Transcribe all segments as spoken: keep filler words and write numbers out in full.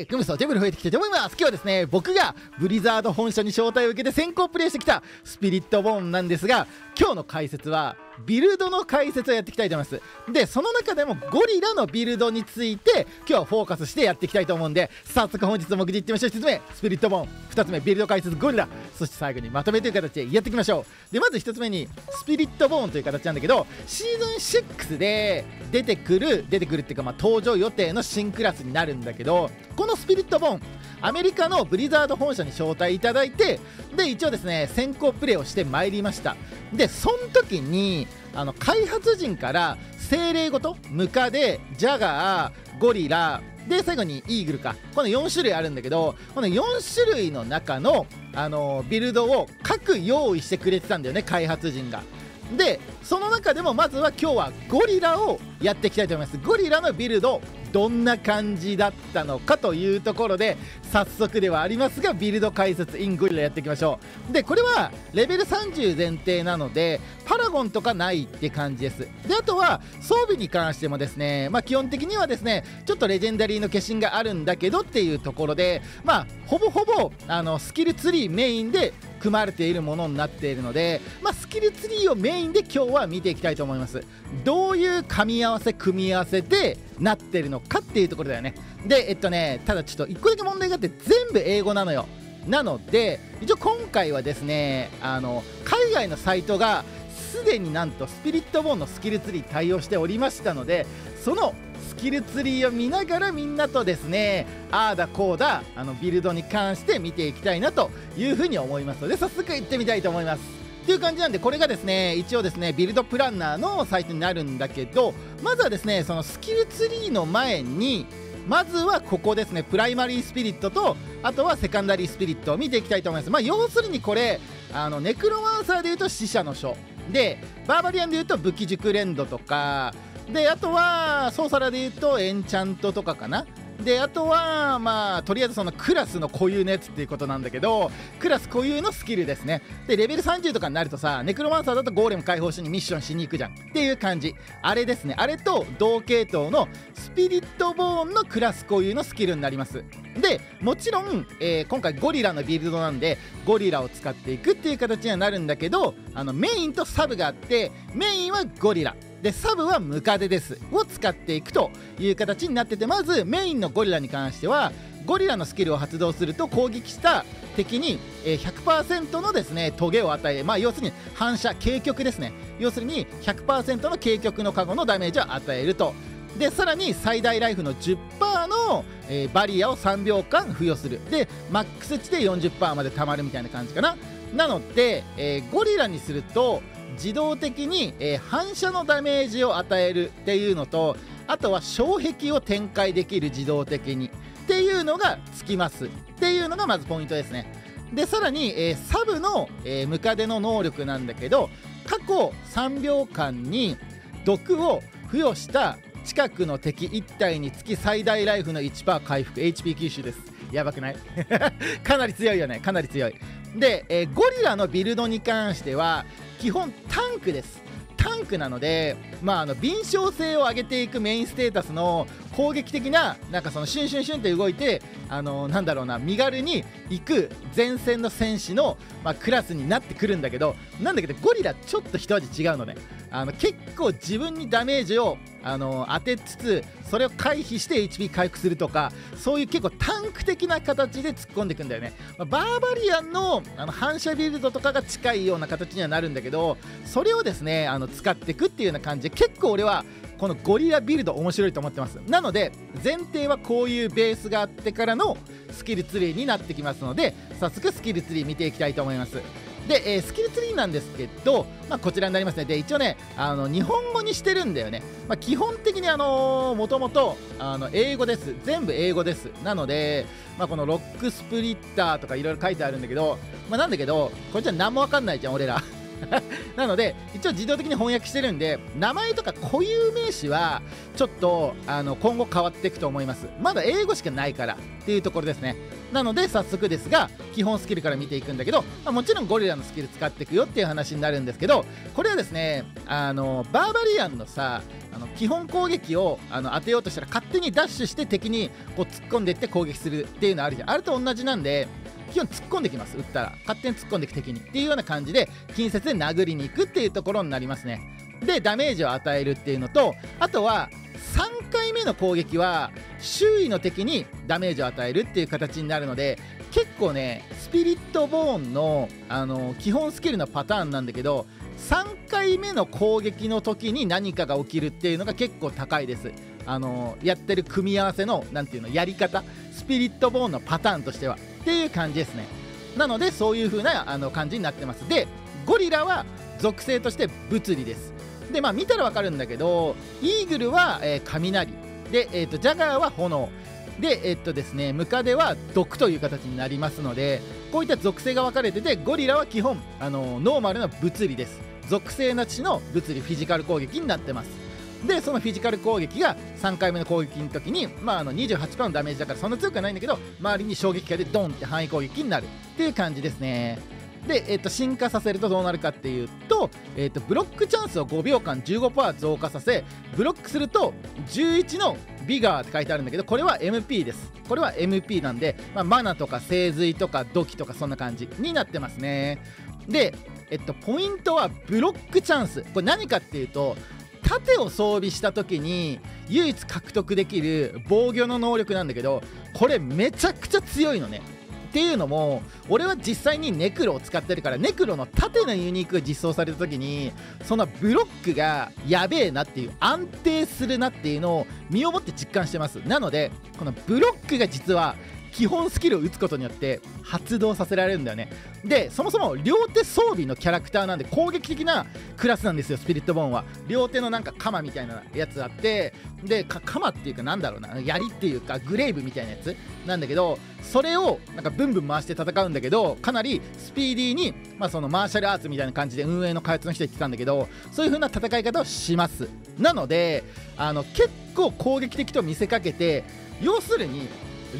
いグミスのデブル増えていきたいと思います。今日はですね、僕がブリザード本社に招待を受けて先行プレイしてきたスピリットボーンなんですが、今日の解説はビルドの解説をやっていきたいと思います。でその中でもゴリラのビルドについて今日はフォーカスしてやっていきたいと思うんで、早速本日の目次いってみましょう。ひとつめスピリットボーン、ふたつめビルド解説ゴリラ、そして最後にまとめという形でやっていきましょう。でまずひとつめにスピリットボーンという形なんだけど、シーズンシックスで出てくる出てくるっていうか、まあ、登場予定の新クラスになるんだけど、このスピリットボーンアメリカのブリザード本社に招待いただいて、で一応ですね先行プレイをしてまいりました。でその時にあの開発陣から精霊ごとムカデ、ジャガー、ゴリラで最後にイーグルか、このよん種類あるんだけど、このよん種類の中の、あのー、ビルドを各用意してくれてたんだよね、開発陣が。でその中でもまずは今日はゴリラをやっていきたいと思います。ゴリラのビルドどんな感じだったのかというところで、早速ではありますがビルド解説 in ゴリラやっていきましょう。でこれはレベルさんじゅう前提なのでパラゴンとかないって感じです。であとは装備に関してもですね、まあ、基本的にはですねちょっとレジェンダリーの化身があるんだけどっていうところで、まあほぼほぼあのスキルツリーメインで組まれているものになっているので、まあ、スキルツリーをメインで今日は見ていきたいと思います。どういう噛み合わせ組み合わせでなってるのかっていうところだよね。でえっとねただちょっといっこだけ問題があって、全部英語なのよ。なので一応今回はですね、あの海外のサイトがすでになんとスピリットボーンのスキルツリー対応しておりましたので、そのスキルツリーを見ながらみんなとですねああだこうだあのビルドに関して見ていきたいなというふうに思いますので、早速行ってみたいと思いますっていう感じなんで、これがですね一応ですねビルドプランナーのサイトになるんだけど、まずはですねそのスキルツリーの前にまずはここですね、プライマリースピリットとあとはセカンダリースピリットを見ていきたいと思います。まあ要するにこれあのネクロマンサーでいうと死者の書で、バーバリアンでいうと武器熟練度とかで、あとはソーサラでいうとエンチャントとかかな。であとはまあとりあえずそのクラスの固有のやつっていうことなんだけど、クラス固有のスキルですね。でレベルさんじゅうとかになるとさ、ネクロマンサーだとゴーレム解放しにミッションしに行くじゃんっていう感じ、あれですね。あれと同系統のスピリットボーンのクラス固有のスキルになります。でもちろん、えー、今回ゴリラのビルドなんでゴリラを使っていくっていう形にはなるんだけど、あのメインとサブがあって、メインはゴリラでサブはムカデですを使っていくという形になってて、まずメインのゴリラに関してはゴリラのスキルを発動すると攻撃した敵に ひゃくパーセント のですねトゲを与え、まあ、要するに反射軽極ですね、要するに ひゃくパーセント の軽極の加護のダメージを与えると。でさらに最大ライフの じゅっパーセント の、えー、バリアをさんびょうかん付与する。でマックス値で よんじゅっパーセント まで貯まるみたいな感じかな。なので、えー、ゴリラにすると自動的に、えー、反射のダメージを与えるっていうのと、あとは障壁を展開できる自動的にっていうのがつきますっていうのがまずポイントですね。でさらに、えー、サブの、えー、ムカデの能力なんだけど、過去さんびょうかんに毒を付与した近くの敵いち体につき最大ライフの いちパーセント 回復 エイチピー 吸収です。やばくないかなり強いよね、かなり強い。で、えー、ゴリラのビルドに関しては基本タンクです。タンクなので、まあ、あの敏捷性を上げていくメインステータスの攻撃的な、なんかそのシュンシュンシュンって動いて、あのー、なんだろうな、身軽に行く前線の戦士の、まあ、クラスになってくるんだけど、なんだけどゴリラちょっと一味違うのね。あの結構自分にダメージを、あのー、当てつつそれを回避して エイチピー 回復するとか、そういう結構タンク的な形で突っ込んでいくんだよね。まあ、バーバリアン の, あの反射ビルドとかが近いような形にはなるんだけど、それをですねあの使っていくっていうような感じで、結構俺はこのゴリラビルド面白いと思ってます。なので前提はこういうベースがあってからのスキルツリーになってきますので、早速スキルツリー見ていきたいと思います。で、えー、スキルツリーなんですけど、まあ、こちらになりますね。で一応ねあの日本語にしてるんだよね。まあ、基本的にあのもともとあの英語です、全部英語です。なので、まあ、このロックスプリッターとかいろいろ書いてあるんだけど、まあ、なんだけどこれじゃ何も分かんないじゃん俺らなので一応自動的に翻訳してるんで、名前とか固有名詞はちょっとあの今後変わっていくと思います。まだ英語しかないからっていうところですね。なので早速ですが基本スキルから見ていくんだけど、まあ、もちろんゴリラのスキル使っていくよっていう話になるんですけど、これはですねあのバーバリアンのさあの基本攻撃をあの当てようとしたら勝手にダッシュして敵にこう突っ込んでいって攻撃するっていうのあるじゃん。あれと同じなんで基本突っ込んできます。撃ったら勝手に突っ込んでいく敵にっていうような感じで近接で殴りに行くっていうところになりますね。でダメージを与えるっていうのと、あとはさんかいめの攻撃は周囲の敵にダメージを与えるっていう形になるので、結構ねスピリットボーンの、あの基本スキルのパターンなんだけどさんかいめの攻撃の時に何かが起きるっていうのが結構高いです。あのやってる組み合わせのなんていうのやり方、スピリットボーンのパターンとしてはっていう感じですね。なのでそういう風なあの感じになってます。でゴリラは属性として物理です。でまあ見たらわかるんだけどイーグルは、えー、雷で、えー、とジャガーは炎で、えーっとですね、ムカデは毒という形になりますので、こういった属性が分かれててゴリラは基本あのノーマルの物理です。属性なしの物理フィジカル攻撃になってます。でそのフィジカル攻撃がさんかいめの攻撃の時に、まあ、あの にじゅうはちパーセント のダメージだからそんな強くはないんだけど周りに衝撃波でドンって範囲攻撃になるっていう感じですね。で、えー、と進化させるとどうなるかっていうと、えー、とブロックチャンスをごびょうかん じゅうごパーセント 増加させ、ブロックするとじゅういちのビガーって書いてあるんだけどこれは エムピー です。これは エムピー なんで、まあ、マナとか聖髄とか土器とかそんな感じになってますね。で、えっと、ポイントはブロックチャンス、これ何かっていうと盾を装備した時に唯一獲得できる防御の能力なんだけど、これめちゃくちゃ強いのね。っていうのも俺は実際にネクロを使ってるから、ネクロの盾のユニークが実装された時にそのブロックがやべえなっていう、安定するなっていうのを身をもって実感してます。なのでこのブロックが実は基本スキルを打つことによって発動させられるんだよね。でそもそも両手装備のキャラクターなんで攻撃的なクラスなんですよ。スピリットボーンは両手のなんか鎌みたいなやつあって、でか鎌っていうかなんだろうな、槍っていうかグレイブみたいなやつなんだけど、それをなんかブンブン回して戦うんだけど、かなりスピーディーに、まあ、そのマーシャルアーツみたいな感じで運営の開発の人言ってたんだけど、そういう風な戦い方をします。なのであの結構攻撃的と見せかけて、要するに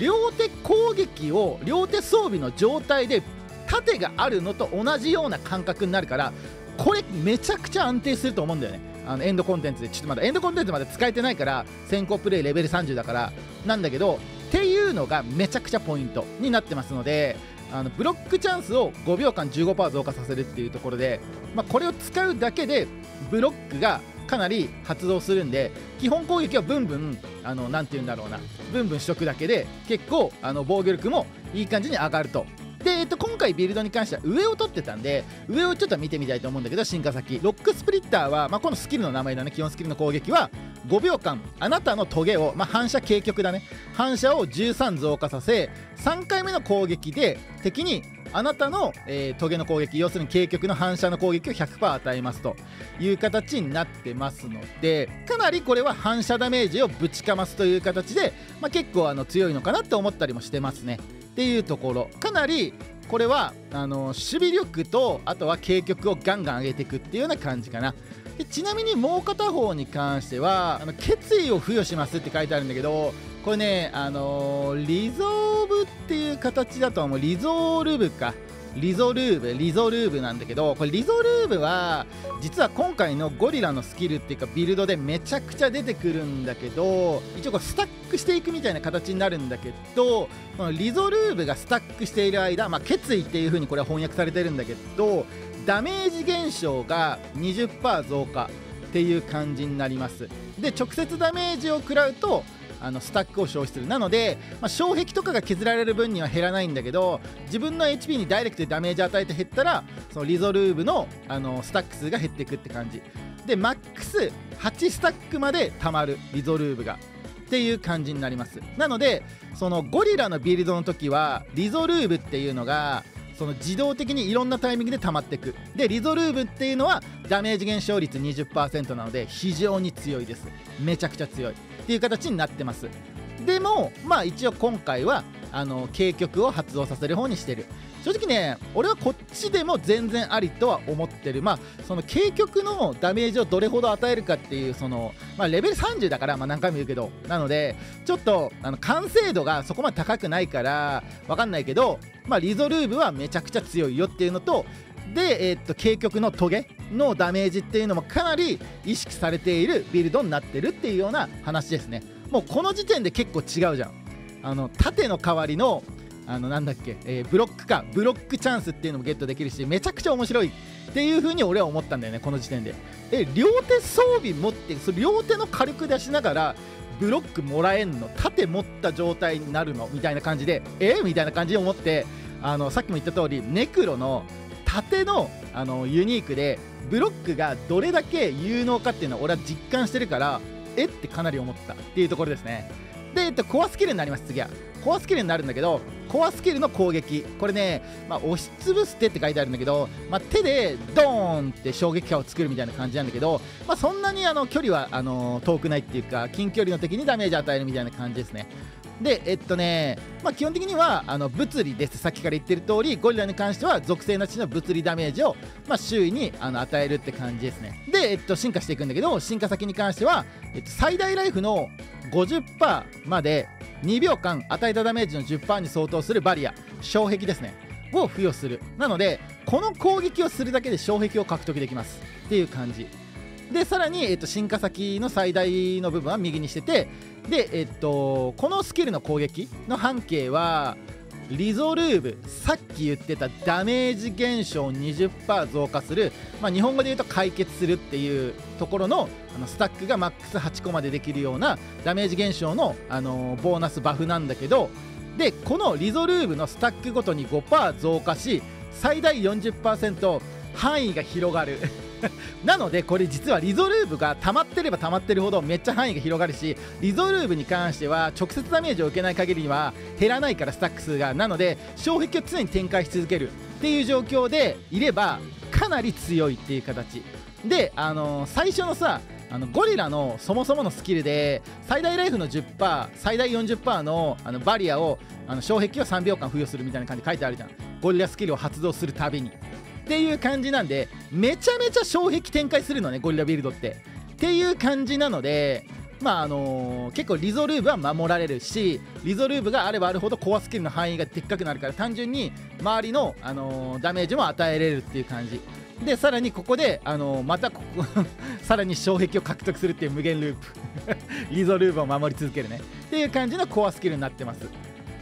両手攻撃を両手装備の状態で盾があるのと同じような感覚になるから、これめちゃくちゃ安定すると思うんだよね。あのエンドコンテンツでちょっとまだエンドコンテンツまで使えてないから先行プレイレベルさんじゅうだからなんだけど、っていうのがめちゃくちゃポイントになってますので、あのブロックチャンスをごびょうかん じゅうごパーセント 増加させるっていうところで、まあ、これを使うだけでブロックがかなり発動するんで、基本攻撃はブンブンあのなんて言うんだろうな、ブンブンしとくだけで結構あの防御力もいい感じに上がると。で、えっと、今回ビルドに関しては上を取ってたんで上をちょっと見てみたいと思うんだけど、進化先ロックスプリッターは、まあ、このスキルの名前だね。基本スキルの攻撃はごびょうかんあなたのトゲを、まあ、反射軽極だね、反射をじゅうさん増加させ、さんかいめの攻撃で敵にあなたの、えー、トゲの攻撃、要するに軽極の反射の攻撃を ひゃくパーセント 与えますという形になってますので、かなりこれは反射ダメージをぶちかますという形で、まあ、結構あの強いのかなって思ったりもしてますね。っていうところ、かなりこれはあの守備力とあとは軽極をガンガン上げていくっていうような感じかな。でちなみにもう片方に関してはあの決意を付与しますって書いてあるんだけど、これね、あのー、リゾーブっていう形だともうリゾールブかリゾルーブリゾルーブなんだけど、これリゾルーブは実は今回のゴリラのスキルっていうかビルドでめちゃくちゃ出てくるんだけど、一応こうスタックしていくみたいな形になるんだけど、このリゾルーブがスタックしている間、まあ、決意っていう風にこれは翻訳されてるんだけどダメージ減少が にじゅっパーセント 増加っていう感じになります。で直接ダメージを食らうとあのスタックを消費する。なので、まあ、障壁とかが削られる分には減らないんだけど、自分の エイチピー にダイレクトでダメージ与えて減ったらそのリゾルーブの、あのスタック数が減っていくって感じで、マックスはちスタックまでたまるリゾルーブがっていう感じになります。なのでそのゴリラのビルドの時はリゾルーブっていうのがその自動的にいろんなタイミングで溜まっていく。でリゾルーブっていうのはダメージ減少率 にじゅっパーセント なので非常に強いです。めちゃくちゃ強いっていう形になってます。でもまあ一応今回はあの軽曲を発動させる方にしてる。正直ね、俺はこっちでも全然ありとは思ってる。まあその軽曲のダメージをどれほど与えるかっていう、その、まあ、レベルさんじゅうだから、まあ、何回も言うけど、なのでちょっとあの完成度がそこまで高くないから分かんないけど、まあ、リゾルーブはめちゃくちゃ強いよっていうのと、で、えー、っと軽曲のトゲのダメージっていうのもかなり意識されているビルドになってるっていうような話ですね。もうこの時点で結構違うじゃん。あの盾の代わりのあのなんだっけ、えー、ブロックかブロックチャンスっていうのもゲットできるし、めちゃくちゃ面白いっていう風に俺は思ったんだよね、この時点で。で両手装備持って、その両手の火力出しながらブロックもらえんの、盾持った状態になるのみたいな感じで、えー、みたいな感じで思って、あのさっきも言った通りネクロの盾の、あのユニークでブロックがどれだけ有能かっていうのは俺は実感してるから、えってかなり思ったっていうところですね。で、えっと、コアスキルになります。次はコアスキルになるんだけど、コアスキルの攻撃、これね、まあ、押しつぶす手って書いてあるんだけど、まあ、手でドーンって衝撃波を作るみたいな感じなんだけど、まあ、そんなにあの距離はあの遠くないっていうか、近距離の敵にダメージ与えるみたいな感じですね。で、えっとね、まあ、基本的にはあの物理です。さっきから言ってる通り、ゴリラに関しては属性なしの物理ダメージを、まあ、周囲にあの与えるって感じですね。で、えっと、進化していくんだけど、進化先に関しては、えっと、最大ライフの ごじゅっパーセント までにびょうかん与えたダメージの じゅっパーセント に相当するバリア、障壁ですね、を付与する。なので、この攻撃をするだけで障壁を獲得できますっていう感じ。でさらに、えっと、進化先の最大の部分は右にしてて、で、えっと、このスキルの攻撃の半径はリゾルーブ、さっき言ってたダメージ減少 にじゅっパーセント 増加する、まあ、日本語で言うと解決するっていうところの、あのスタックがマックスはちこまでできるようなダメージ減少の、あのー、ボーナスバフなんだけど、でこのリゾルーブのスタックごとに ごパーセント 増加し、最大 よんじゅっパーセント 範囲が広がる。なのでこれ実はリゾルーブが溜まってれば溜まってるほどめっちゃ範囲が広がるし、リゾルーブに関しては直接ダメージを受けない限りには減らないから、スタック数が。なので障壁を常に展開し続けるっていう状況でいればかなり強いっていう形で、あのー、最初のさ、あのゴリラのそもそものスキルで最大ライフの じゅっパーセント、 最大 よんじゅっパーセント の, あのバリアを、あの障壁をさんびょうかん付与するみたいな感じで書いてあるじゃん、ゴリラスキルを発動するたびにっていう感じなんで、めちゃめちゃ障壁展開するのね、ゴリラビルドってっていう感じなので、まああのー、結構リゾルーブは守られるし、リゾルーブがあればあるほどコアスキルの範囲がでっかくなるから、単純に周りの、あのー、ダメージも与えれるっていう感じで、さらにここで、あのー、またここさらに障壁を獲得するっていう無限ループ。リゾルーブを守り続けるねっていう感じのコアスキルになってます。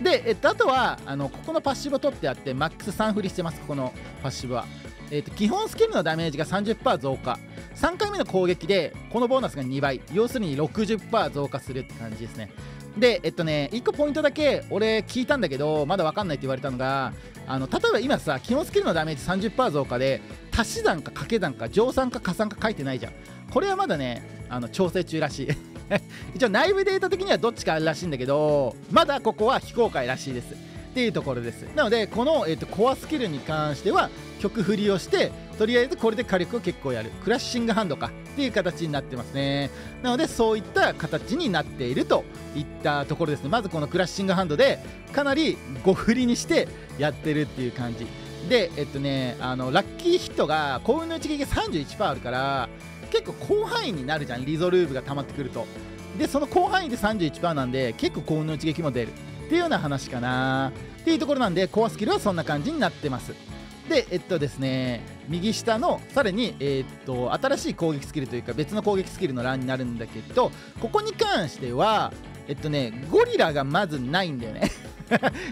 で、えっと、あとはあのここのパッシブを取ってあって、マックスさん振りしてます。ここのパッシブは、えっと、基本スキルのダメージが さんじゅっパーセント 増加、さんかいめの攻撃でこのボーナスがにばい、要するに ろくじゅっパーセント 増加するって感じですね。で、えっとね、いっこポイントだけ俺聞いたんだけど、まだ分かんないって言われたのが、あの例えば今さ、基本スキルのダメージ さんじゅっパーセント 増加で足し算か掛け算か乗算か加算か書いてないじゃん。これはまだね、あの調整中らしい。一応内部データ的にはどっちかあるらしいんだけど、まだここは非公開らしいですっていうところです。なのでこの、えー、とコアスキルに関しては曲振りをして、とりあえずこれで火力を結構やる、クラッシングハンドかっていう形になってますね。なのでそういった形になっているといったところですね。まずこのクラッシングハンドでかなりご振りにしてやってるっていう感じで、えっとね、あのラッキーヒットが幸運の一撃が さんじゅういちパーセント あるから、結構広範囲になるじゃん、リゾルーブが溜まってくると。でその広範囲で さんじゅういちパーセント なんで、結構幸運の一撃も出るっていうような話かなっていうところなんで、コアスキルはそんな感じになってます。で、えっとですね、右下のさらに、えー、っと新しい攻撃スキルというか別の攻撃スキルの欄になるんだけど、ここに関してはえっとね、ゴリラがまずないんだよね。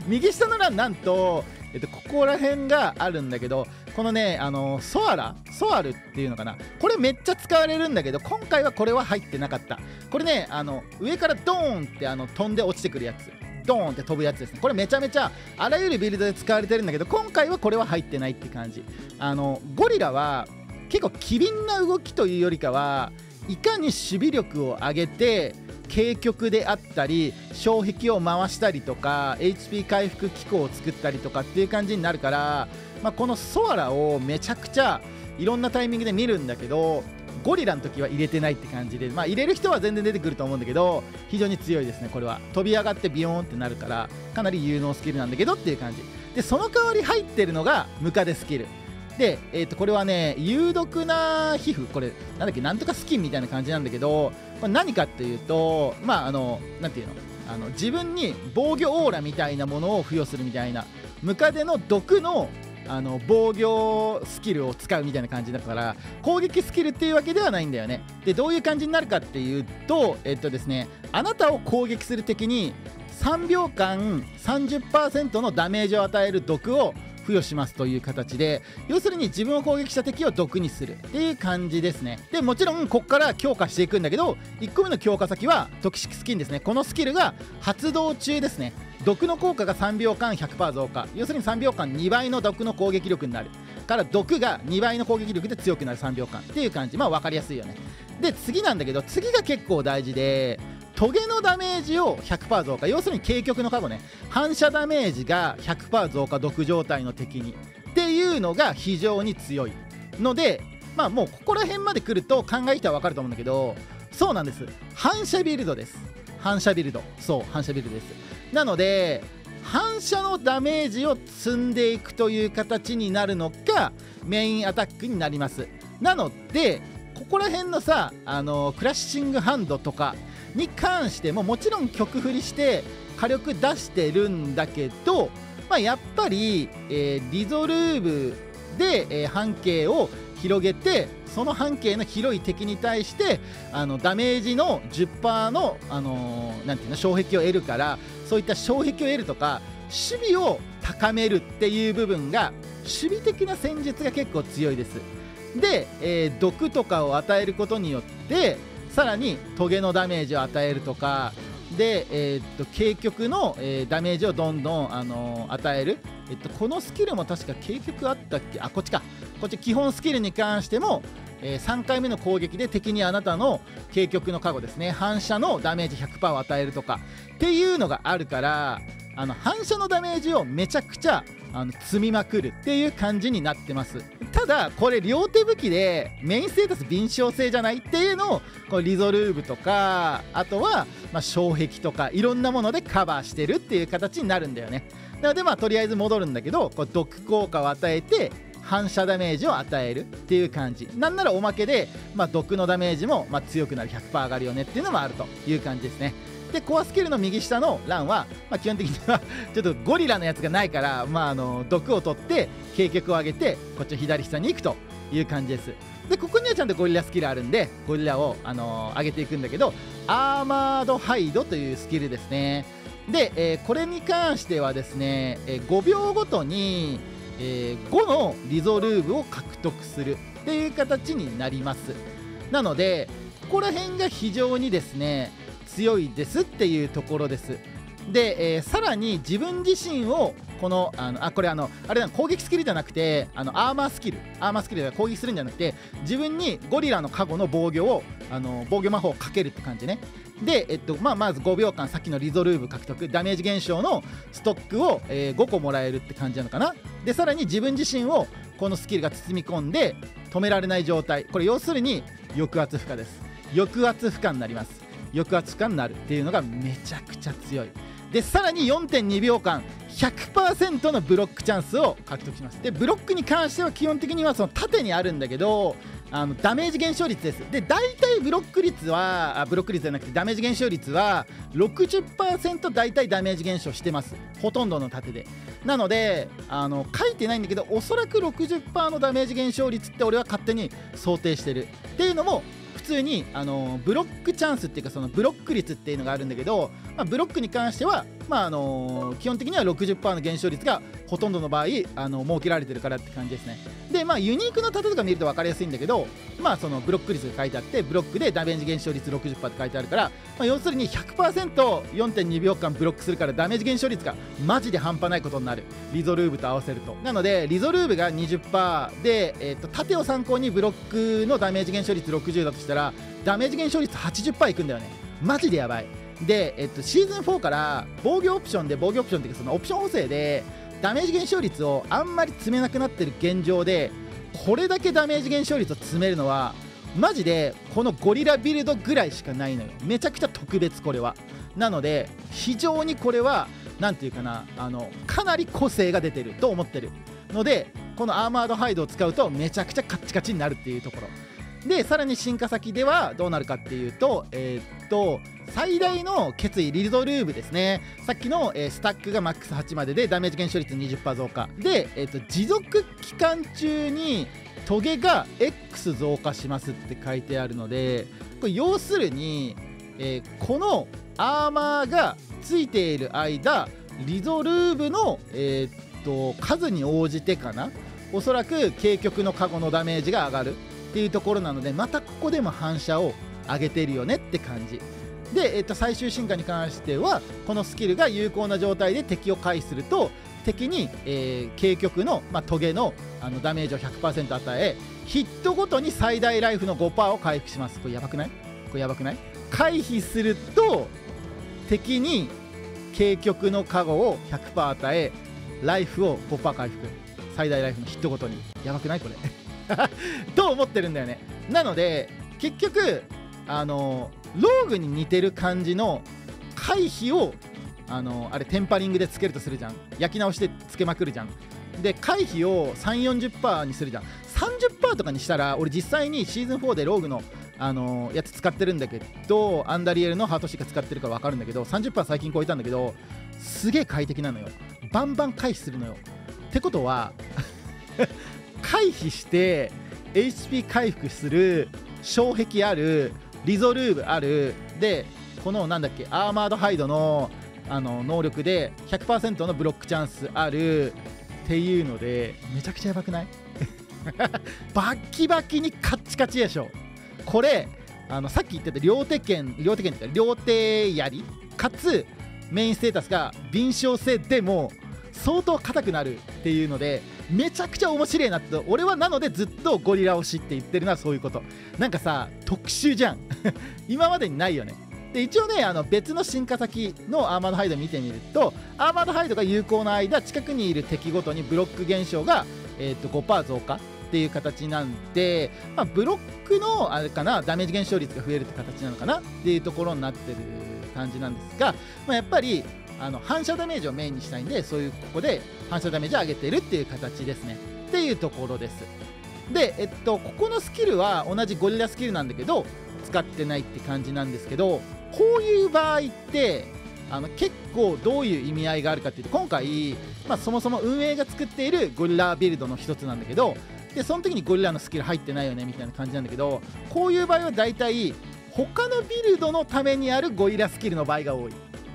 右下の欄なんと、えっと、ここら辺があるんだけど、このね、あのソアラソアルっていうのかな、これめっちゃ使われるんだけど、今回はこれは入ってなかった。これね、あの上からドーンってあの飛んで落ちてくるやつ、ドーンって飛ぶやつですね。これめちゃめちゃあらゆるビルドで使われてるんだけど、今回はこれは入ってないって感じ。あのゴリラは結構機敏な動きというよりかは、いかに守備力を上げて軽曲であったり障壁を回したりとか エイチピー 回復機構を作ったりとかっていう感じになるから、まあ、このソアラをめちゃくちゃいろんなタイミングで見るんだけど、ゴリラの時は入れてないって感じで、まあ、入れる人は全然出てくると思うんだけど、非常に強いですね。これは飛び上がってビヨーンってなるからかなり有能スキルなんだけどっていう感じで、その代わり入ってるのがムカデスキルで、えー、とこれはね、有毒な皮膚、これなんだっけ、なんとかスキンみたいな感じなんだけど、これ何かっていうと、まああのなんていうの、あの自分に防御オーラみたいなものを付与するみたいな、ムカデの毒のあの防御スキルを使うみたいな感じだから、攻撃スキルっていうわけではないんだよね。でどういう感じになるかっていうと、えっとですね、あなたを攻撃する敵にさんびょうかん さんじゅっパーセント のダメージを与える毒を付与しますという形で、要するに自分を攻撃した敵を毒にするっていう感じですね。でもちろんここから強化していくんだけど、いっこめの強化先はトキシックスキンですね。このスキルが発動中ですね、毒の効果がさんびょうかん ひゃくパーセント 増加、要するにさんびょうかんにばいの毒の攻撃力になるから、毒がにばいの攻撃力で強くなるさんびょうかんっていう感じ、まあ分かりやすいよね。で次なんだけど、次が結構大事で、トゲのダメージを ひゃくパーセント 増加、要するに軽極の加護ね、反射ダメージが ひゃくパーセント 増加、毒状態の敵にっていうのが非常に強いので、まあもうここら辺まで来ると考えたら分かると思うんだけど、そうなんです、反射ビルドです。反射ビルド、そう反射ビルドです。なので反射のダメージを積んでいくという形になるのがメインアタックになります。なのでここら辺のさ、あのクラッシングハンドとかに関しても、もちろん曲振りして火力出してるんだけど、まあ、やっぱり、えー、リゾルーブで、えー、半径を広げて、その半径の広い敵に対してあのダメージの じゅっパーセント の、あのー、なんていうの、障壁を得るから、そういった障壁を得るとか守備を高めるっていう部分が、守備的な戦術が結構強いです。で、えー、毒とかを与えることによってさらにトゲのダメージを与えるとかで、えー、っと軽極の、えー、ダメージをどんどん、あのー、与える、えっと、このスキルも確か軽極あったっけ、あこっちか、こっち基本スキルに関しても、えー、さんかいめの攻撃で敵にあなたの軽極の加護ですね、反射のダメージ ひゃくパーセント を与えるとかっていうのがあるから、あの反射のダメージをめちゃくちゃあの積みまくるっていう感じになってます。ただこれ両手武器でメインステータス敏捷性じゃないっていうのを、こうリゾルーブとか、あとはまあ障壁とかいろんなものでカバーしてるっていう形になるんだよね。なのでまあとりあえず戻るんだけど、こう毒効果を与えて反射ダメージを与えるっていう感じ、なんならおまけで、まあ、毒のダメージもまあ強くなる ひゃくパーセント 上がるよねっていうのもあるという感じですね。でコアスキルの右下の欄は、まあ、基本的にはちょっとゴリラのやつがないから、まあ、あの毒を取って軽脚を上げて、こっちの左下に行くという感じです。でここにはちゃんとゴリラスキルあるんで、ゴリラを、あのー、上げていくんだけど、アーマードハイドというスキルですね。で、えー、これに関してはですね、えー、ごびょうごとに、えー、ごのリゾルーブを獲得するっていう形になります。なのでここら辺が非常にですね強いですっていうところです。で、えー、さらに自分自身をこのあのあこれあのあれだ、攻撃スキルじゃなくてあのアーマースキルアーマースキルで攻撃するんじゃなくて、自分にゴリラの加護の防御をあの防御魔法をかけるって感じね。で、えっとまあ、まずごびょうかんさっきのリゾルーブ獲得、ダメージ減少のストックを、えー、ごこもらえるって感じなのかな。でさらに自分自身をこのスキルが包み込んで止められない状態、これ要するに抑圧負荷です。抑圧負荷になります。抑圧感になるっていうのがめちゃくちゃ強いで、さらに よんてんにびょうかん ひゃくパーセント のブロックチャンスを獲得します。でブロックに関しては基本的にはその縦にあるんだけど、あのダメージ減少率です。で大体ブロック率はあブロック率じゃなくてダメージ減少率は ろくじゅっパーセント 大体ダメージ減少してます、ほとんどの盾で。なのであの書いてないんだけど、おそらく ろくじゅっパーセント のダメージ減少率って俺は勝手に想定してるっていうのも、普通にあのブロックチャンスっていうか、そのブロック率っていうのがあるんだけど、まあ、ブロックに関しては、まあ、あの基本的には ろくじゅっパーセント の減少率がほとんどの場合あの設けられてるからって感じですね。で、まあ、ユニークな盾とか見ると分かりやすいんだけど、まあ、そのブロック率が書いてあって、ブロックでダメージ減少率 ろくじゅっパーセント って書いてあるから、まあ、要するに ひゃくパーセントよんてんにびょうかんブロックするから、ダメージ減少率がマジで半端ないことになる、リゾルーブと合わせると。なのでリゾルーブが にじゅっパーセント で、えー、と盾を参考にブロックのダメージ減少率ろくじゅうだとしたら、ダメージ減少率 はちじゅっパーセント いくんだよね、マジでやばい。で、えっと、シーズンよんから防御オプションで防御オプションっていうか、そのオプション補正でダメージ減少率をあんまり詰めなくなってる現状で、これだけダメージ減少率を詰めるのはマジでこのゴリラビルドぐらいしかないのよ。めちゃくちゃ特別これは。なので非常にこれは何ていうかな、あのかなり個性が出てると思ってるので、このアーマードハイドを使うとめちゃくちゃカッチカチになるっていうところで、さらに進化先ではどうなるかっていうと、えー、っと最大の決意リゾルーブですね。さっきの、えー、スタックがマックスはちまででダメージ減少率 にじゅっパーセント 増加で、えー、っと持続期間中にトゲが エックス 増加しますって書いてあるので、これ要するに、えー、このアーマーがついている間リゾルーブの、えー、っと数に応じてかな、おそらく軽極のカゴのダメージが上がるっていうところなので、またここでも反射を上げてるよねって感じで、えっと、最終進化に関してはこのスキルが有効な状態で敵を回避すると敵に、えー、軽極の、まあ、トゲの、あのダメージを ひゃくパーセント 与え、ヒットごとに最大ライフの ごパーセント を回復します。これやばくない？これやばくない？回避すると敵に軽極のカゴを ひゃくパーセント 与えライフを ごパーセント 回復、最大ライフのヒットごとにやばくないこれと思ってるんだよね。なので結局あのローグに似てる感じの回避をあのあれテンパリングでつけるとするじゃん、焼き直してつけまくるじゃん、で回避を さんじゅうからよんじゅっパーセント にするじゃん。 さんじゅっパーセント とかにしたら、俺実際にシーズンフォーでローグのあのやつ使ってるんだけど、アンダリエルのハートシーカ使ってるから分かるんだけど さんじゅっパーセント 最近超えたんだけど、すげえ快適なのよ。バンバン回避するのよ。ってことは回避して エイチピー 回復する、障壁ある、リゾルーブある、でこのなんだっけアーマードハイドのあの能力で ひゃくパーセント のブロックチャンスあるっていうので、めちゃくちゃやばくないバキバキにカッチカチでしょこれ。あのさっき言ってた両手剣、両手剣って両手槍かつメインステータスが敏捷性でも相当硬くなるっていうので、めちゃくちゃ面白いなって。俺はなのでずっとゴリラ推しって言ってるのはそういうこと。なんかさ特殊じゃん今までにないよね。で一応ね、あの別の進化先のアーマードハイド見てみると、アーマードハイドが有効な間近くにいる敵ごとにブロック減少が、えー、と ごパーセント 増加っていう形なんで、まあ、ブロックのあれかな、ダメージ減少率が増えるって形なのかなっていうところになってる感じなんですが、まあ、やっぱりあの反射ダメージをメインにしたいんで、そういうここで反射ダメージを上げてるっていう形ですねっていうところです。で、えっと、ここのスキルは同じゴリラスキルなんだけど使ってないって感じなんですけど、こういう場合ってあの結構どういう意味合いがあるかっていうと、今回、まあ、そもそも運営が作っているゴリラビルドの一つなんだけど、でその時にゴリラのスキル入ってないよねみたいな感じなんだけど、こういう場合は大体他のビルドのためにあるゴリラスキルの場合が多い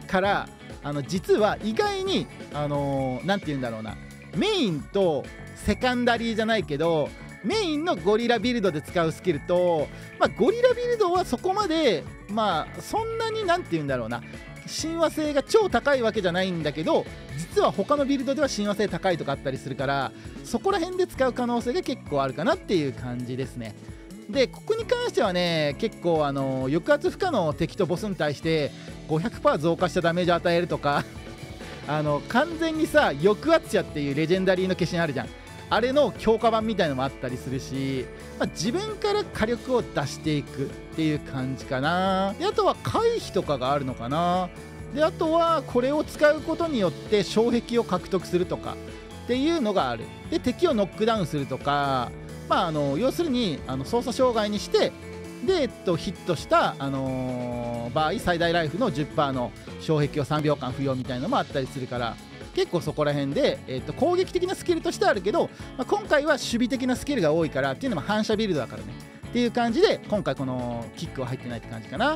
から、あの実は意外にあのー、なんて言うんだろうな、メインとセカンダリーじゃないけどメインのゴリラビルドで使うスキルと、まあ、ゴリラビルドはそこまで、まあ、そんなになんて言うんだろうな、親和性が超高いわけじゃないんだけど、実は他のビルドでは親和性高いとかあったりするから、そこら辺で使う可能性が結構あるかなっていう感じですね。でここに関してはね、結構あの抑圧不可の敵とボスに対して ごひゃくパーセント 増加したダメージを与えるとかあの完全にさ、抑圧者っていうレジェンダリーの化身あるじゃん、あれの強化版みたいのもあったりするし、まあ、自分から火力を出していくっていう感じかな。であとは回避とかがあるのかな。であとはこれを使うことによって障壁を獲得するとかっていうのがある。で敵をノックダウンするとか、まあ、あの要するにあの操作障害にして、で、えっと、ヒットした、あのー、場合最大ライフの じゅっパーセント の障壁をさんびょうかん不要みたいなのもあったりするから、結構そこら辺で、えっと、攻撃的なスキルとしてあるけど、まあ、今回は守備的なスキルが多いからっていうのも反射ビルドだからねっていう感じで、今回このキックは入ってないって感じかな。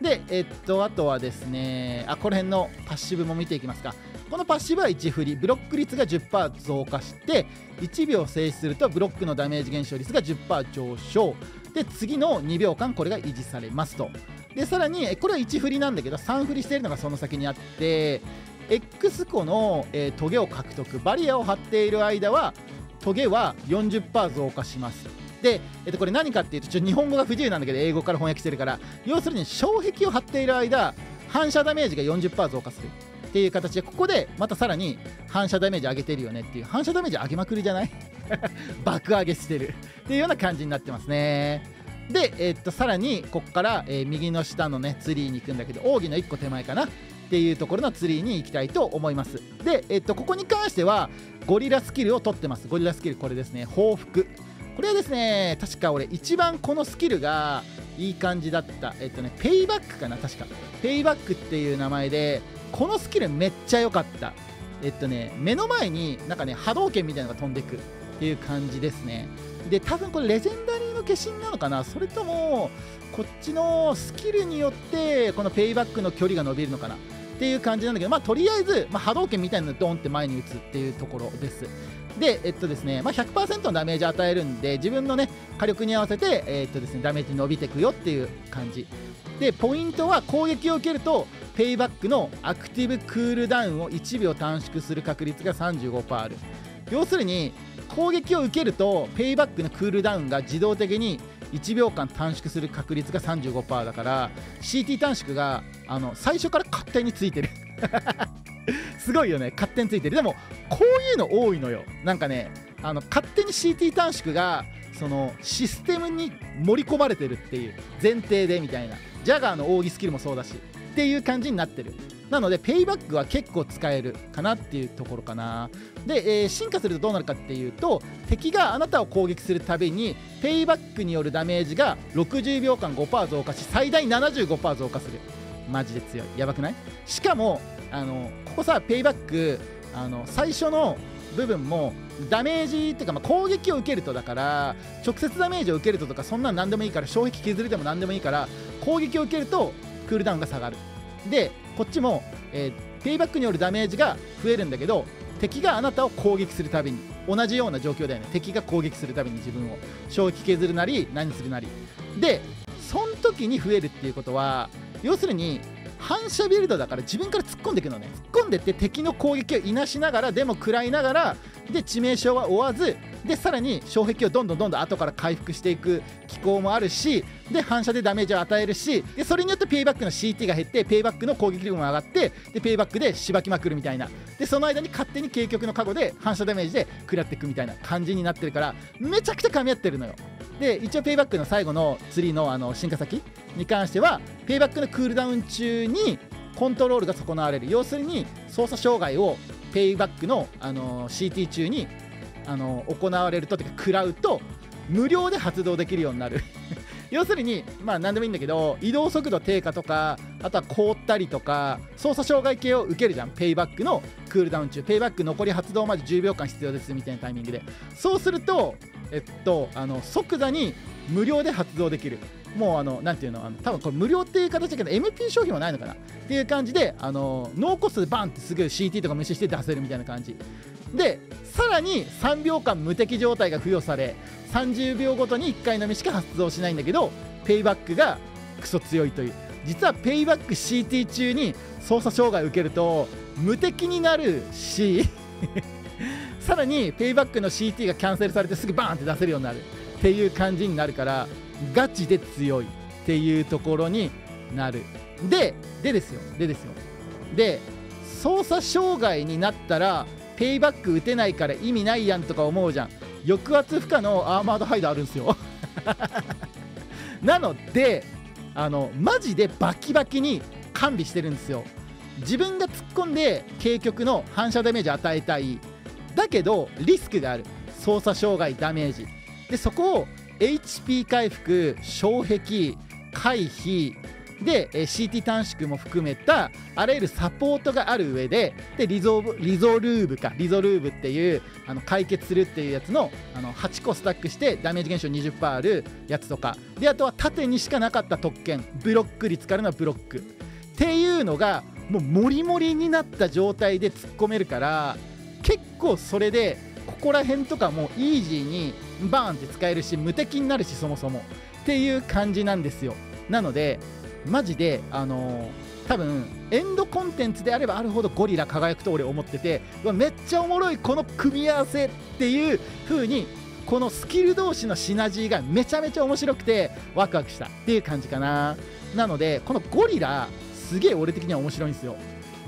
で、えっと、あとはですね、あ、この辺のパッシブも見ていきますか。このパッシブはいち振り、ブロック率が じゅっパーセント 増加して、いちびょう静止するとブロックのダメージ減少率が じゅっパーセント 上昇。で、次のにびょうかんこれが維持されますと。で、さらに、これはいち振りなんだけど、さん振りしているのがその先にあって、X 個の、えー、トゲを獲得、バリアを張っている間は、トゲは よんじゅっパーセント 増加します。でえっと、これ何かっていうと、ちょっと日本語が不自由なんだけど英語から翻訳してるから、要するに障壁を張っている間反射ダメージが よんじゅっパーセント 増加するっていう形で、ここでまたさらに反射ダメージ上げてるよねっていう、反射ダメージ上げまくりじゃない爆上げしてるっていうような感じになってますね。で、えー、っとさらにここから、えー、右の下のねツリーに行くんだけど、奥義のいっこ手前かなっていうところのツリーに行きたいと思います。で、えー、っとここに関してはゴリラスキルを取ってます。ゴリラスキル、これですね、報復。これはですね、確か俺一番このスキルがいい感じだった。えっとね、ペイバックかな、確か。ペイバックっていう名前で、このスキルめっちゃ良かった。えっとね、目の前になんかね、波動拳みたいなのが飛んでくっていう感じですね。で、多分これレジェンダリーの化身なのかな、それとも、こっちのスキルによって、このペイバックの距離が伸びるのかなっていう感じなんだけど、まあとりあえず、まあ、波動拳みたいなのドンって前に打つっていうところです。で、えっとですね、まあ、ひゃくパーセント のダメージ与えるんで、自分のね、火力に合わせて、えっとですね、ダメージ伸びていくよっていう感じ。で、ポイントは攻撃を受けると、ペイバックのアクティブクールダウンをいちびょう短縮する確率が さんじゅうごパーセント ある。要するに、攻撃を受けると、ペイバックのクールダウンが自動的にいちびょうかん短縮する確率が さんじゅうごパーセント だから、シーティー 短縮が、あの、最初から勝手についてる。すごいよね、勝手についてる。でもこういうの多いのよ。なんかね、あの勝手に シーティー 短縮がそのシステムに盛り込まれてるっていう前提でみたいな。ジャガーの奥義スキルもそうだしっていう感じになってる。なのでペイバックは結構使えるかなっていうところかな。で、えー、進化するとどうなるかっていうと、敵があなたを攻撃するたびにペイバックによるダメージがろくじゅうびょうかん ごパーセント 増加し、最大 ななじゅうごパーセント 増加する。マジで強い。やばくない？しかもあのここさ、ペイバックあの最初の部分もダメージっていうか、まあ、攻撃を受けるとだから直接ダメージを受けるととか、そんなの何でもいいから、障壁削れても何でもいいから、攻撃を受けるとクールダウンが下がる。でこっちも、えー、ペイバックによるダメージが増えるんだけど、敵があなたを攻撃するたびに、同じような状況だよね。敵が攻撃するたびに自分を障壁削るなり何するなりで、その時に増えるっていうことは、要するに反射ビルドだから自分から突っ込んでいくのね。突っ込んでって敵の攻撃をいなしながら、でも食らいながらで、致命傷は負わずで、さらに障壁をどんどんどんどん後から回復していく機構もあるし、で反射でダメージを与えるし、でそれによってペイバックの シーティー が減って、ペイバックの攻撃力も上がって、でペイバックでしばきまくるみたいな。でその間に勝手に軽極の加護で反射ダメージで食らっていくみたいな感じになってるから、めちゃくちゃ噛み合ってるのよ。で一応ペイバックの最後のツリー の, あの進化先に関しては、ペイバックのクールダウン中にコントロールが損なわれる。要するに操作障害をペイバックの、あのー、シーティー 中に、あのー、行われると、てか食らうと無料で発動できるようになる。要するに、まあ何でもいいんだけど、移動速度低下とか、あとは凍ったりとか、操作障害系を受けるじゃん。ペイバックのクールダウン中、ペイバック残り発動までじゅうびょうかん必要ですみたいなタイミングで、そうするとえっとあの即座に無料で発動できる。もうあのなんていうの、あの多分これ無料っていう形だけど エムピー 商品はないのかなっていう感じで、あの脳コストでバンってすぐ シーティー とか無視して出せるみたいな感じで、さらにさんびょうかん無敵状態が付与され、さんじゅうびょうごとにいっかいのみしか発動しないんだけど、ペイバックがクソ強いという。実はペイバック シーティー 中に操作障害を受けると無敵になるしさらにペイバックの シーティー がキャンセルされてすぐバーンって出せるようになるっていう感じになるから、ガチで強いっていうところになる。ででですよでですよで操作障害になったらペイバック打てないから意味ないやんとか思うじゃん。抑圧負荷のアーマードハイドあるんですよなのであのマジでバキバキに完備してるんですよ。自分が突っ込んで軽極の反射ダメージ与えたい、だけどリスクがある操作障害ダメージで、そこを エイチピー 回復、障壁回避で シーティー 短縮も含めたあらゆるサポートがある上で、でリゾリゾルーブかリゾルーブっていうあの解決するっていうやつの、あのはちこスタックしてダメージ減少 にじゅっパーセント あるやつとかで、あとは縦にしかなかった特権ブロック率からのブロックっていうのがもうモリモリになった状態で突っ込めるから、結構それでここら辺とかもイージーにバーンって使えるし、無敵になるし、そもそもっていう感じなんですよ。なのでマジで、あのー、多分エンドコンテンツであればあるほどゴリラ輝くと俺思ってて、めっちゃおもろいこの組み合わせっていう風に、このスキル同士のシナジーがめちゃめちゃ面白くてワクワクしたっていう感じかな。なのでこのゴリラすげえ俺的には面白いんですよ。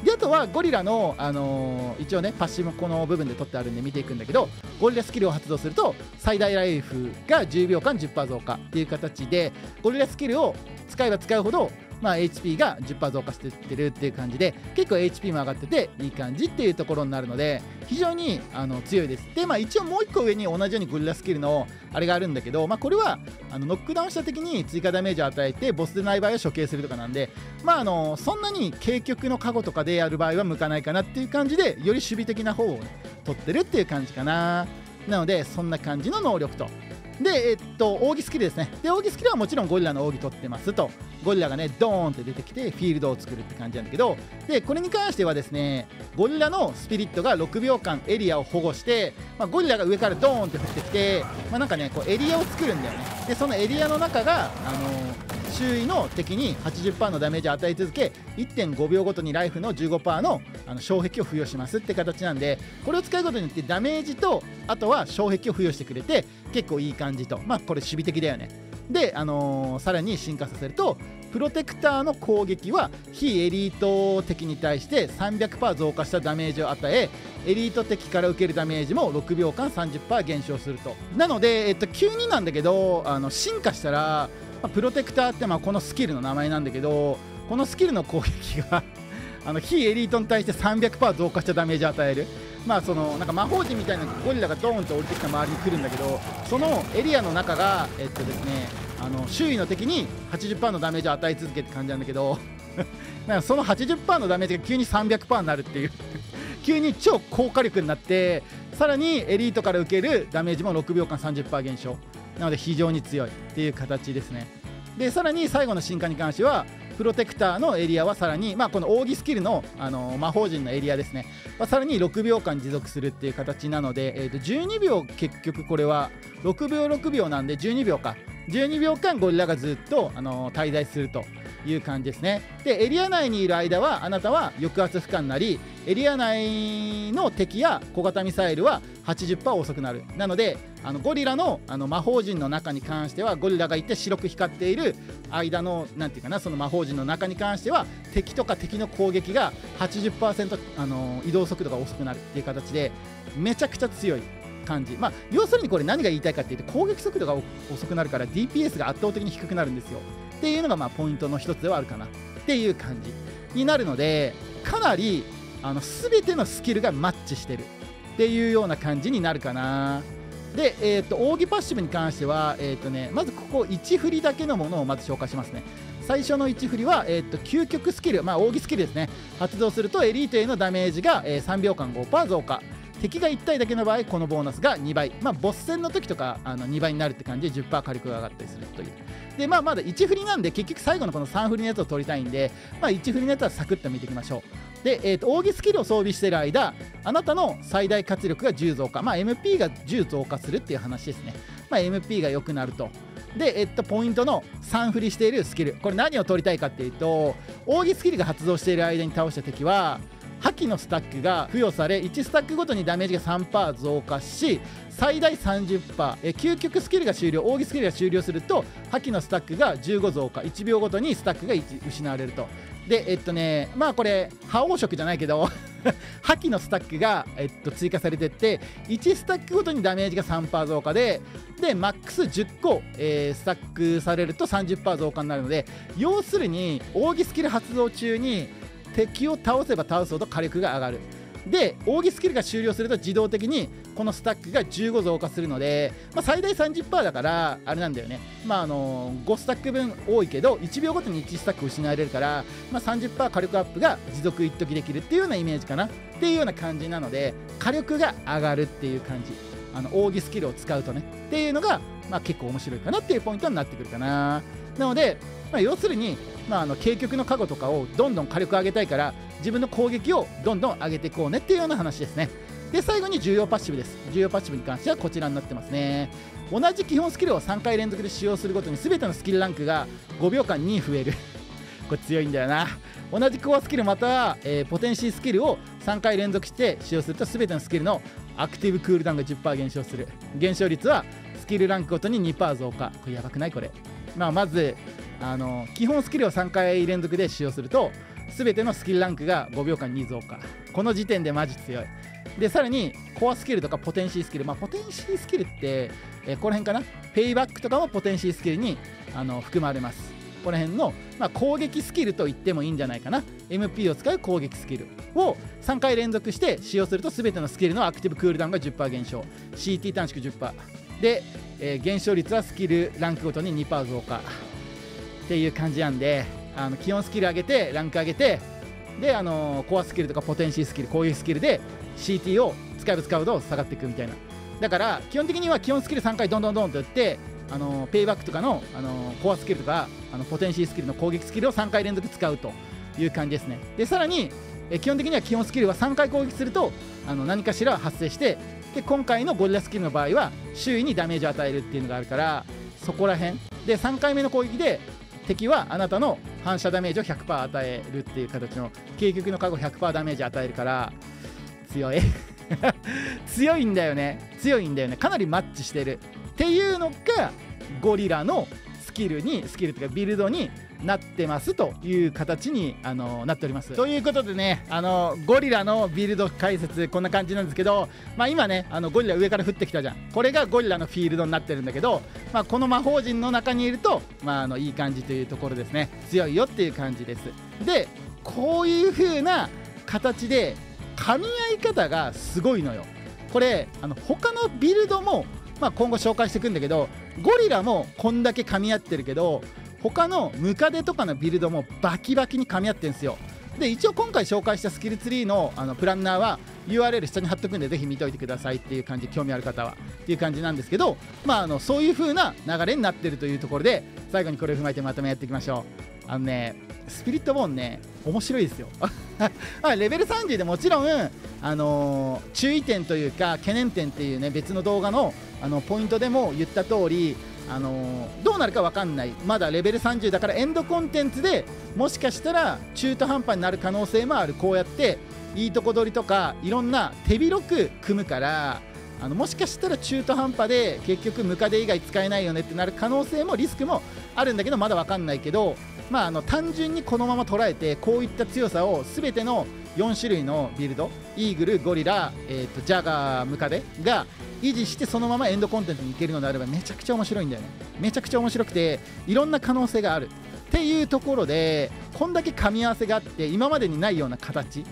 であとはゴリラの、あのー、一応ねパッシブこの部分で取ってあるんで見ていくんだけど、ゴリラスキルを発動すると最大ライフがじゅうびょうかん じゅっパーセント 増加っていう形で、ゴリラスキルを使えば使うほど、まあ、エイチピー が じゅっパーセント 増加してってるっていう感じで、結構 エイチピー も上がってていい感じっていうところになるので、非常にあの強いです。で、まあ、一応もういっこ上に同じようにゴリラスキルのあれがあるんだけど、まあ、これはあのノックダウンした時に追加ダメージを与えてボスでない場合は処刑するとかなんで、まあ、あのそんなに軽極の過去とかでやる場合は向かないかなっていう感じで、より守備的な方を取ってるっていう感じかな。なのでそんな感じの能力と。で、えっと、扇スキルですね。で、扇スキルはもちろんゴリラの扇取ってますと、ゴリラがね、ドーンって出てきて、フィールドを作るって感じなんだけど、で、これに関してはですね、ゴリラのスピリットがろくびょうかんエリアを保護して、まあ、ゴリラが上からドーンって降ってきて、まあ、なんかね、こうエリアを作るんだよね。で、そのエリアの中が、あのー、周囲の敵に はちじゅっパーセント のダメージを与え続け、 いってんごびょうごとにライフの じゅうごパーセント の、 あの障壁を付与しますって形なんで、これを使うことによってダメージとあとは障壁を付与してくれて結構いい感じと。まあこれ守備的だよね。で、あのー、さらに進化させるとプロテクターの攻撃は非エリート敵に対して さんびゃくパーセント 増加したダメージを与え、エリート敵から受けるダメージもろくびょうかん さんじゅっパーセント 減少すると。なので、えっと、急になんだけど、あの進化したらプロテクターって、まあこのスキルの名前なんだけど、このスキルの攻撃があの非エリートに対して さんびゃくパーセント 増加したダメージを与える、まあそのなんか魔法陣みたいなゴリラがドーンと降りてきた周りに来るんだけど、そのエリアの中がえっとですね、あの周囲の敵に はちじゅっパーセント のダメージを与え続けって感じなんだけどなんかその はちじゅっパーセント のダメージが急に さんびゃくパーセント になるっていう急に超高火力になって、さらにエリートから受けるダメージもろくびょうかん さんじゅっパーセント 減少なので非常に強いっていう形ですね。で、さらに最後の進化に関してはプロテクターのエリアはさらに、まあ、この扇スキルの、あのー、魔法陣のエリアですね、まあ、さらにろくびょうかん持続するっていう形なので、えー、とじゅうにびょう結局これはろくびょうろくびょうなんでじゅうにびょうか、じゅうにびょうかんゴリラがずっと、あのー、滞在するという感じですね。で、エリア内にいる間はあなたは抑圧不可になり、エリア内の敵や小型ミサイルは はちじゅっパーセント 遅くなる。なのであのゴリラ の, あの魔法陣の中に関しては、ゴリラがいて白く光っている間のなんていうかな、その魔法陣の中に関しては敵とか敵の攻撃が はちじゅっパーセント、あの移動速度が遅くなるっていう形でめちゃくちゃ強い感じ。まあ要するにこれ何が言いたいかっていうと、攻撃速度が遅くなるから ディーピーエス が圧倒的に低くなるんですよっていうのがまあポイントの一つではあるかなっていう感じになるので、かなりあの全てのスキルがマッチしてるっていうような感じになるかな。で、えー、と扇パッシブに関しては、えーとね、まずここいち振りだけのものをまず紹介しますね。最初のいち振りは、えー、と究極スキル、まあ、扇スキルですね。発動するとエリートへのダメージが、えー、さんびょうかん ごパーセント 増加。敵がいち体だけの場合このボーナスがにばい、まあ、ボス戦の時とかあのにばいになるって感じで じゅっパーセント 火力が上がったりするという。で、まあ、まだいち振りなんで結局最後のこのさん振りのやつを取りたいんで、まあ、いち振りのやつはサクッと見ていきましょう。で、えー、と扇スキルを装備している間、あなたの最大活力がじゅう増加、まあ、エムピー がじゅう増加するっていう話ですね。まあ、エムピー が良くなると。で、えー、とポイントのさん振りしているスキル、これ何を取りたいかっていうと、扇スキルが発動している間に倒した敵は覇気のスタックが付与され、いちスタックごとにダメージが さんパーセント 増加し最大 さんじゅっパーセント、 え究極スキルが終了、扇スキルが終了すると覇気のスタックがじゅうご増加、いちびょうごとにスタックがいち失われると。で、えっとね、まあこれ覇王色じゃないけど覇気のスタックが、えっと、追加されてって、いちスタックごとにダメージが さんパーセント 増加で、でマックスじゅっこ、えー、スタックされると さんじゅっパーセント 増加になるので、要するに扇スキル発動中に敵を倒せば倒すほど火力が上がる。で、扇スキルが終了すると自動的にこのスタックがじゅうご増加するので、まあ、最大 さんじゅっパーセント だからあれなんだよね、まああのー、ごスタック分多いけどいちびょうごとにいちスタック失われるから、まあ、さんじゅっパーセント 火力アップが持続一時できるっていうようなイメージかなっていうような感じなので、火力が上がるっていう感じ、あの扇スキルを使うとねっていうのが、まあ、結構面白いかなっていうポイントになってくるかな。なので、まあ、要するにまあ、あの軽極の加護とかをどんどん火力上げたいから自分の攻撃をどんどん上げていこうねっていうような話ですね。で、最後に重要パッシブです。重要パッシブに関してはこちらになってますね。同じ基本スキルをさんかい連続で使用するごとに全てのスキルランクがごびょうかんに増えるこれ強いんだよな。同じコアスキルまたは、えー、ポテンシースキルをさんかい連続して使用すると全てのスキルのアクティブクールダウンが じゅっパーセント 減少する。減少率はスキルランクごとに にパーセント 増加。これやばくない？これ、まあ、まずあの基本スキルをさんかい連続で使用すると全てのスキルランクがごびょうかんに増加、この時点でマジ強い。でさらにコアスキルとかポテンシースキル、まあ、ポテンシースキルって、えー、この辺かな、ペイバックとかもポテンシースキルにあの含まれます。この辺の、まあ、攻撃スキルと言ってもいいんじゃないかな。 エムピー を使う攻撃スキルをさんかい連続して使用すると全てのスキルのアクティブクールダウンが じゅっパーセント 減少、 シーティー 短縮 じゅっパーセント で、えー、減少率はスキルランクごとに にパーセント 増加っていう感じなんで、あの基本スキル上げてランク上げてで、あのー、コアスキルとかポテンシースキル、こういうスキルで シーティー を使えば使うほど下がっていくみたいな。だから基本的には基本スキルさんかいどんどんどんと打って、あのペイバックとかの、あのコアスキルとかあのポテンシースキルの攻撃スキルをさんかい連続使うという感じですね。でさらにえ基本的には基本スキルはさんかい攻撃するとあの何かしら発生して、で今回のゴリラスキルの場合は周囲にダメージを与えるっていうのがあるから、そこら辺でさんかいめの攻撃で敵はあなたの反射ダメージを ひゃくパーセント 与えるっていう形の究極の加護 ひゃくパーセント ダメージ与えるから強い強いんだよね、強いんだよね、かなりマッチしてるっていうのがゴリラのスキルにスキルというかビルドになってますという形に、あのー、なっておりますということでね、あのー、ゴリラのビルド解説こんな感じなんですけど、まあ、今ねあのゴリラ上から降ってきたじゃん、これがゴリラのフィールドになってるんだけど、まあ、この魔法陣の中にいると、まあ、あのいい感じというところですね。強いよっていう感じです。でこういう風な形で噛み合い方がすごいのよ。これあの他のビルドもまあ今後紹介していくんだけど、ゴリラもこんだけ噛み合ってるけど他のムカデとかのビルドもバキバキに噛み合ってるんですよ。で一応今回紹介したスキルツリー の, あのプランナーは ユーアールエル 下に貼っとくんでぜひ見ておいてくださいっていう感じ、興味ある方はっていう感じなんですけど、まああのそういう風な流れになってるというところで、最後にこれを踏まえてまとめやっていきましょう。あのねスピリットボーンね面白いですよレベルさんじゅうでもちろん、あのー、注意点というか懸念点っていうね別の動画 の, あのポイントでも言った通り、あのー、どうなるか分かんない、まだレベルさんじゅうだからエンドコンテンツでもしかしたら中途半端になる可能性もある。こうやっていいとこ取りとかいろんな手広く組むから、あのもしかしたら中途半端で結局ムカデ以外使えないよねってなる可能性もリスクもあるんだけど、まだ分かんないけど、まあ、あの単純にこのまま捉えてこういった強さを全てのよん種類のビルド、イーグル、ゴリラ、えー、とジャガー、ムカデが維持してそのままエンドコンテンツに行けるのであればめちゃくちゃ面白いんだよね。めちゃくちゃ面白くていろんな可能性があるっていうところで、こんだけ噛み合わせがあって今までにないような形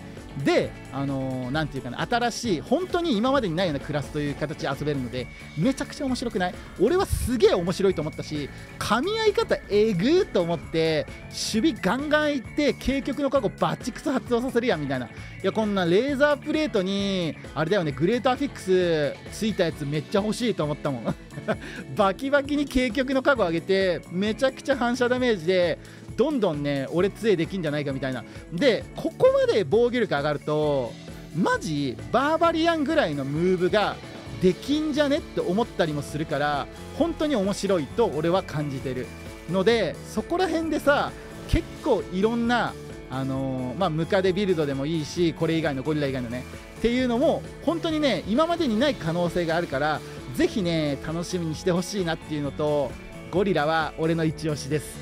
で、あのー、なんていうかな、新しい本当に今までにないようなクラスという形で遊べるのでめちゃくちゃ面白くない？俺はすげえ面白いと思ったし、噛み合い方えぐーと思って守備ガンガンいって究極の過去バチクソ発動させるやんみたいな。いやこんなレーザープレートにあれだよね、グレートアフィックスついたやつめっちゃ欲しいと思ったもんバキバキに究極の過去上げてめちゃくちゃ反射ダメージでどんどんね俺杖できんじゃないかみたいな。でここまで防御力上がるとマジバーバリアンぐらいのムーブができんじゃねって思ったりもするから、本当に面白いと俺は感じてるので、そこら辺でさ結構いろんな、あのーまあ、ムカデビルドでもいいしこれ以外のゴリラ以外のねっていうのも本当にね今までにない可能性があるから、ぜひね楽しみにしてほしいなっていうのと、ゴリラは俺の一押しです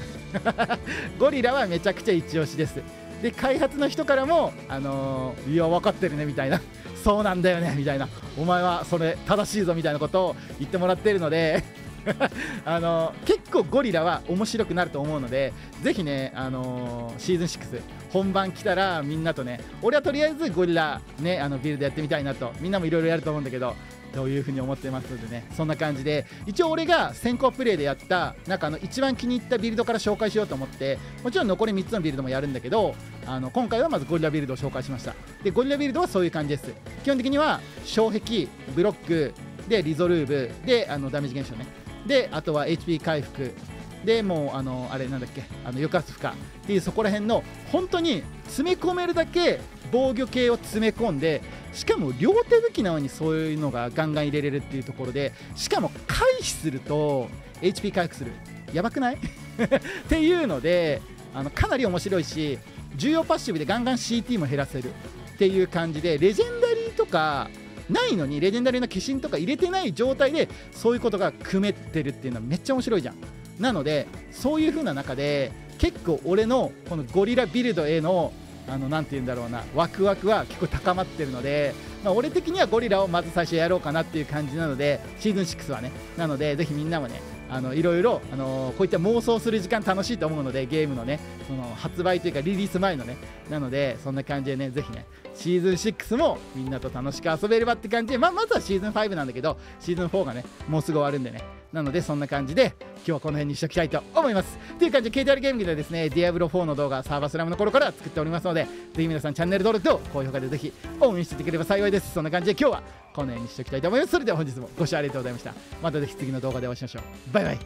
ゴリラはめちゃくちゃ一押しです。で開発の人からも、あのー、いや分かってるねみたいな、そうなんだよねみたいな、お前はそれ正しいぞみたいなことを言ってもらってるのであのー、結構ゴリラは面白くなると思うので、ぜひね、あのー、シーズンろく本番来たらみんなとね、俺はとりあえずゴリラ、ね、あのビルドやってみたいなと、みんなもいろいろやると思うんだけどというふうに思ってますのでね、そんな感じで一応俺が先行プレイでやったなんかあの一番気に入ったビルドから紹介しようと思って、もちろん残りみっつのビルドもやるんだけど、あの今回はまずゴリラビルドを紹介しました。でゴリラビルドはそういう感じです。基本的には障壁、ブロックでリゾルーブであのダメージ減少ね、であとは エイチピー 回復で、もうあのあれなんだっけ、あの抑圧負荷っていう、そこら辺の本当に詰め込めるだけ防御系を詰め込んで、しかも両手武器なのにそういうのがガンガン入れれるっていうところで、しかも回避すると エイチピー 回復する、やばくないっていうので、あのかなり面白いし、重要パッシブでガンガン シーティー も減らせるっていう感じで、レジェンダリーとかないのにレジェンダリーの化身とか入れてない状態でそういうことが組めてるっていうのはめっちゃ面白いじゃん。なのでそういう風な中で結構俺のこのゴリラビルドへのあのなんて言うんだろうな、ワクワクは結構高まってるので、まあ、俺的にはゴリラをまず最初やろうかなっていう感じなので、シーズンシックスはね、なのでぜひみんなもね、あのいろいろ、あのー、こういった妄想する時間楽しいと思うので、ゲームのね、その発売というかリリース前のね、なのでそんな感じでね、ぜひねシーズンシックスもみんなと楽しく遊べればって感じで、まあ、まずはシーズンファイブなんだけど、シーズンフォーがねもうすぐ終わるんでね、なのでそんな感じで今日はこの辺にしときたいと思います。という感じで ケーティーアール ゲームではですね、ディアブロフォーの動画、サーバースラムの頃から作っておりますので、ぜひ皆さんチャンネル登録と高評価でぜひ応援していただければ幸いです。そんな感じで今日はこの辺にしときたいと思います。それでは本日もご視聴ありがとうございました。またぜひ次の動画でお会いしましょう。バイバイ。